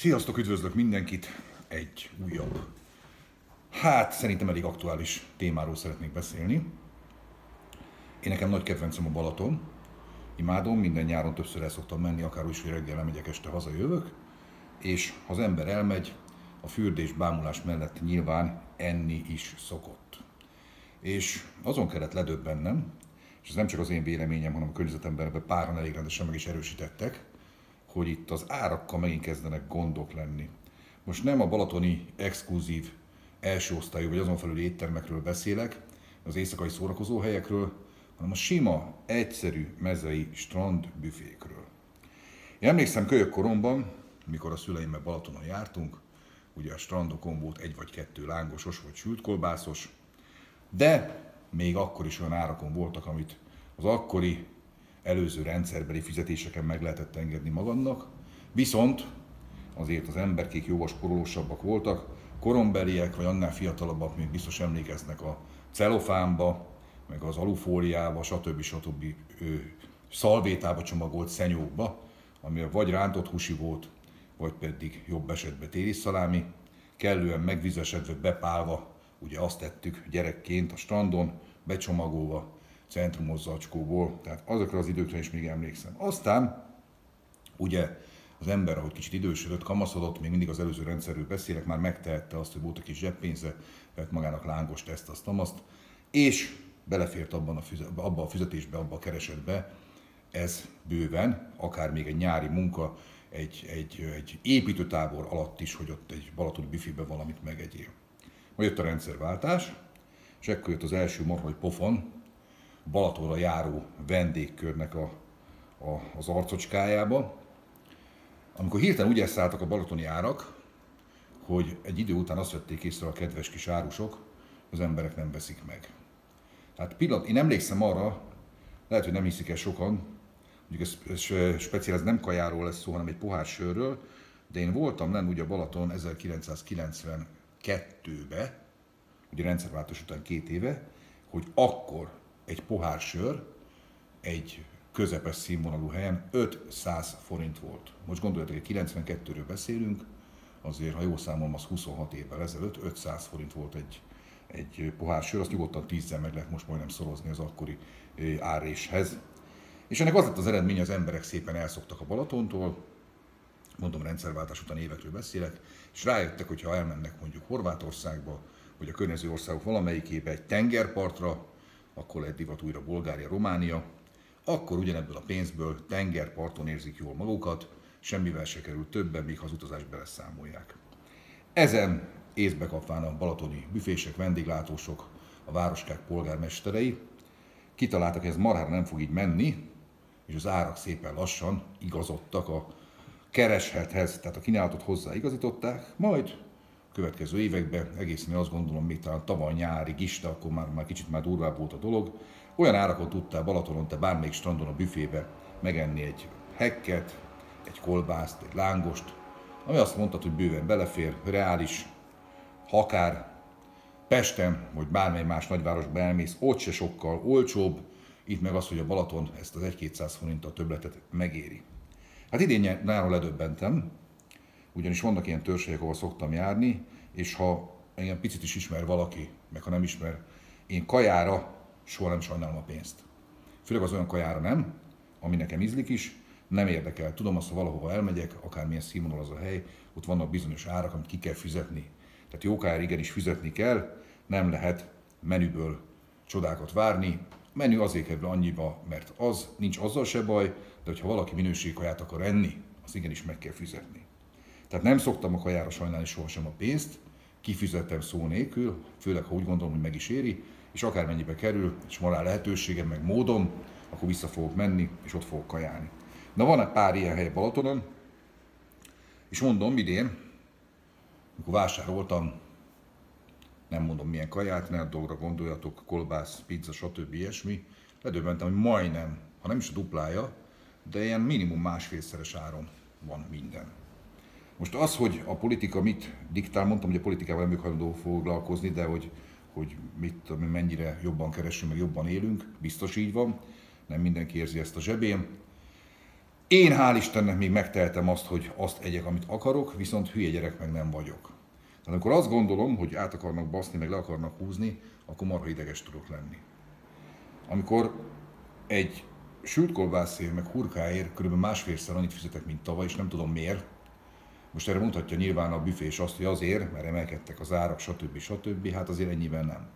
Sziasztok, üdvözlök mindenkit! Egy újabb, szerintem elég aktuális témáról szeretnék beszélni. Én nekem nagy kedvencem a Balaton. Imádom, minden nyáron többször el szoktam menni, akár úgy, hogy reggel megyek, este hazajövök. És ha az ember elmegy, a fürdés, bámulás mellett nyilván enni is szokott. És azon kellett ledöbbennem, és ez nem csak az én véleményem, hanem a környezetemben ebben páran elég rendesen meg is erősítettek, hogy itt az árakkal megint kezdenek gondok lenni. Most nem a balatoni exkluzív első osztályú vagy azon felüli éttermekről beszélek, az éjszakai szórakozóhelyekről, hanem a sima, egyszerű mezei strandbüfékről. Én emlékszem kölyök koromban, mikor a szüleimmel Balatonon jártunk, ugye a strandokon volt egy vagy kettő lángosos vagy sültkolbászos, de még akkor is olyan árakon voltak, amit az akkori előző rendszerbeli fizetéseken meg lehetett engedni magadnak, viszont azért az emberkék jóval spórolósabbak voltak, korombeliek vagy annál fiatalabbak még biztos emlékeznek a celofánba, meg az alufóliába, stb. Szalvétába csomagolt szenyókba, ami vagy rántott húsi volt, vagy pedig jobb esetben téliszszalámi, kellően megvizesedve, bepálva, ugye azt tettük gyerekként a strandon, becsomagolva, centrumos zacskóból, tehát azokra az időkre is még emlékszem. Aztán ugye az ember, ahogy kicsit idősödött, kamaszodott, még mindig az előző rendszerről beszélek, már megtehette azt, hogy volt a kis zseppénze, vett magának lángost, ezt, azt, amazt, és belefért abba a fizetésbe, abba a keresetbe, ez bőven, akár még egy nyári munka, egy építőtábor alatt is, hogy ott egy balatoni büfébe valamit megegyél. Majd jött a rendszerváltás, és ekkor jött az első marhai pofon, Balatonra járó vendégkörnek az arcocskájába, amikor hirtelen úgy elszálltak a balatoni árak, hogy egy idő után azt vették észre a kedves kis árusok, az emberek nem veszik meg. Hát én emlékszem arra, lehet, hogy nem hiszik el sokan, mondjuk ez speciál, ez nem kajáról lesz szó, hanem egy pohár sörről, de én voltam lenn ugye a Balaton 1992-ben, ugye rendszerváltás után 2 éve, hogy akkor egy pohár sör egy közepes színvonalú helyen 500 forint volt. Most gondoljatok, hogy 92-ről beszélünk, azért, ha jól számolom, az 26 évvel ezelőtt 500 forint volt egy pohár sör, azt nyugodtan 10-en meg lehet most majdnem szorozni az akkori árréshez. És ennek az lett az eredménye, az emberek szépen elszoktak a Balatontól, mondom, rendszerváltás után évekről beszélek, és rájöttek, hogy ha elmennek mondjuk Horvátországba, vagy a környező országok valamelyikébe egy tengerpartra, akkor lett divat újra Bulgária, Románia, akkor ugyanebből a pénzből tengerparton érzik jól magukat, semmivel se kerül többen, míg ha az utazást beleszámolják. Ezen észbe kapván a balatoni büfések, vendéglátósok, a városkák polgármesterei kitaláltak, hogy ez marhára nem fog így menni, és az árak szépen lassan igazodtak a kereslethez, tehát a kínálatot hozzáigazították, majd következő években, egészen azt gondolom, még talán tavaly nyárig is, de akkor már kicsit már durvább volt a dolog, olyan árakon tudtál Balatonon, te bármelyik strandon a büfébe megenni egy hekket, egy kolbászt, egy lángost, ami azt mondtad, hogy bőven belefér, reális, ha akár Pesten, vagy bármely más nagyvárosba elmész, ott se sokkal olcsóbb, itt meg az, hogy a Balaton ezt az 1-200 forinttal többletet megéri. Hát idén nála ledöbbentem, ugyanis vannak ilyen törzshelyek, ahol szoktam járni, és ha engem picit is ismer valaki, meg ha nem ismer, én kajára soha nem sajnálom a pénzt. Főleg az olyan kajára nem, ami nekem ízlik is, nem érdekel. Tudom azt, ha valahova elmegyek, akármilyen színvonal az a hely, ott vannak bizonyos árak, amit ki kell fizetni. Tehát jó kajára igenis fizetni kell, nem lehet menüből csodákat várni. A menü azért kell annyiba, mert az nincs azzal se baj, de ha valaki minőségkaját akar enni, azt igenis meg kell fizetni. Tehát nem szoktam a kajára sajnálni sohasem a pénzt, kifizettem szó nélkül, főleg ha úgy gondolom, hogy meg is éri, és akármennyibe kerül, és van rá lehetőségem, meg módom, akkor vissza fogok menni, és ott fogok kajálni. Na, van egy pár ilyen hely Balatonon, és mondom, idén, amikor vásároltam, nem mondom milyen kaját, ne a dolgra gondoljatok, kolbász, pizza, stb. Ilyesmi, ledöbbentem, hogy majdnem, ha nem is a duplája, de ilyen minimum másfélszeres áron van minden. Most az, hogy a politika mit diktál, mondtam, hogy a politikával nem hajlandó foglalkozni, de hogy mennyire jobban keresünk, meg jobban élünk, biztos így van, nem mindenki érzi ezt a zsebén. Én hál' Istennek még megtehetem azt, hogy azt egyek, amit akarok, viszont hülye gyerek meg nem vagyok. Tehát amikor azt gondolom, hogy át akarnak baszni, meg le akarnak húzni, akkor marha ideges tudok lenni. Amikor egy sült kolbászért, meg hurkáért kb. Másfélszer annyit fizetek, mint tavaly, és nem tudom miért. Most erre mondhatja nyilván a büfé is azt, hogy azért, mert emelkedtek az árak, stb. Stb. Hát azért ennyiben nem.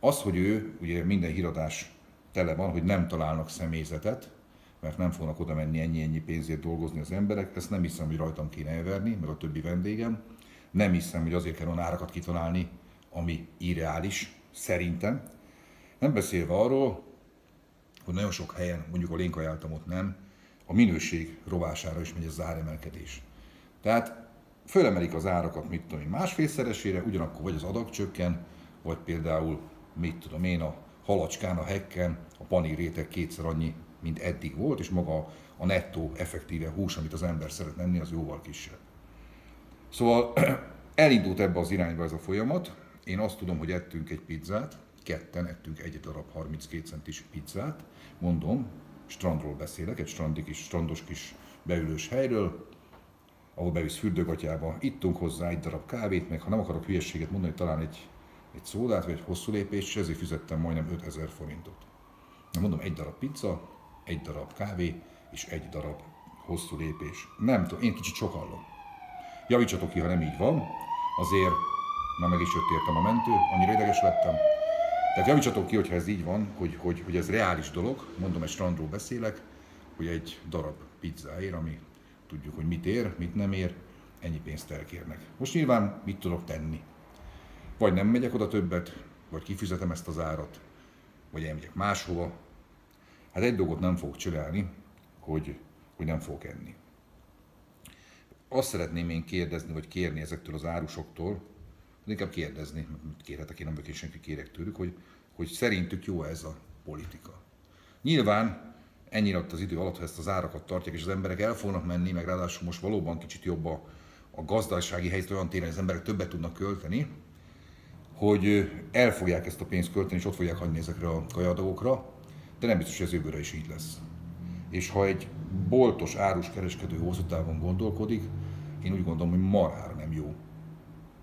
Az, hogy ő, ugye minden híradás tele van, hogy nem találnak személyzetet, mert nem fognak oda menni ennyi pénzért dolgozni az emberek, ezt nem hiszem, hogy rajtam kéne elverni, meg a többi vendégem. Nem hiszem, hogy azért kell olyan árakat kitalálni, ami irreális, szerintem. Nem beszélve arról, hogy nagyon sok helyen, mondjuk ahol én kajáltam, ott nem, a minőség rovására is megy az áremelkedés. Tehát fölemelik az árakat, mit tudom én, másfélszeresére, ugyanakkor vagy az adag csökken, vagy például, mit tudom én, a halacskán, a hekken, a panír réteg kétszer annyi, mint eddig volt, és maga a nettó effektíve hús, amit az ember szeret enni, az jóval kisebb. Szóval elindult ebbe az irányba ez a folyamat. Én azt tudom, hogy ettünk egy pizzát, ketten ettünk egy darab 32 centis pizzát, mondom, strandról beszélek, egy strandos kis beülős helyről, ahol bevisz fürdőgatyába, ittunk hozzá egy darab kávét, meg ha nem akarok hülyeséget mondani, talán egy szódát, vagy egy hosszú lépést, ezért fizettem majdnem 5000 forintot. Na mondom, egy darab pizza, egy darab kávé, és egy darab hosszú lépés. Nem tudom, én kicsit sokallom. Javítsatok ki, ha nem így van, azért már meg is jött értem a mentő, annyira ideges lettem. Tehát javítsatok ki, hogyha ez így van, hogy ez reális dolog, mondom, egy strandról beszélek, hogy egy darab pizzáért, ami tudjuk, hogy mit ér, mit nem ér, ennyi pénzt elkérnek. Most nyilván mit tudok tenni? Vagy nem megyek oda többet, vagy kifizetem ezt az árat, vagy elmegyek máshova. Hát egy dolgot nem fogok csinálni, hogy nem fogok enni. Azt szeretném én kérdezni, vagy kérni ezektől az árusoktól, inkább kérdezni, kérhetek, én nem vagyok, senki kérek tőlük, hogy szerintük jó ez a politika. Nyilván ennyire ott az idő alatt, ha ezt az árakat tartják, és az emberek el fognak menni, meg ráadásul most valóban kicsit jobb a gazdasági helyzet olyan téren, hogy az emberek többet tudnak költeni, hogy el fogják ezt a pénzt költeni, és ott fogják hagyni ezekre a kajadagokra, de nem biztos, hogy ez jövőre is így lesz. És ha egy boltos áruskereskedő hosszú távon gondolkodik, én úgy gondolom, hogy marhára nem jó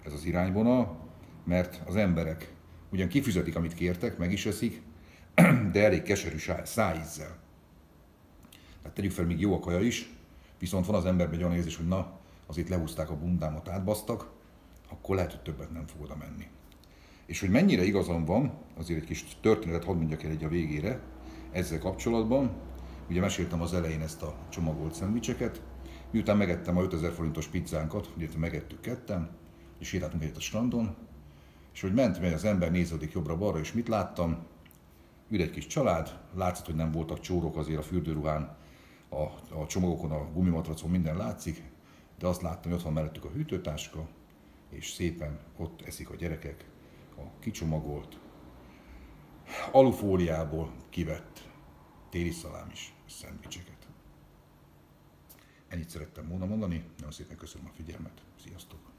ez az irányvonal, mert az emberek ugyan kifizetik, amit kértek, meg is eszik, de elég keserű szájízzel. Tehát tegyük fel, még jó a kaja is, viszont van az emberben egy olyan érzés, hogy na, azért lehúzták a bundámat, átbasztak, akkor lehet, hogy többet nem fog oda menni. És hogy mennyire igazam van, azért egy kis történetet hadd mondjak el egy a végére ezzel kapcsolatban. Ugye meséltem az elején ezt a csomagolt szendvicseket, miután megettem a 5000 forintos pizzánkat, illetve megettük ketten, és sétáltunk egyet a strandon, és hogy ment az ember, néződik jobbra-balra, és mit láttam? Ül egy kis család, látszott, hogy nem voltak csórok azért a fürdőruhán, a csomagokon, a gumimatracon, minden látszik, de azt láttam, hogy ott van mellettük a hűtőtáska, és szépen ott eszik a gyerekek a kicsomagolt, alufóliából kivett téli szalámis szendvicseket. Ennyit szerettem volna mondani, nagyon szépen köszönöm a figyelmet, sziasztok!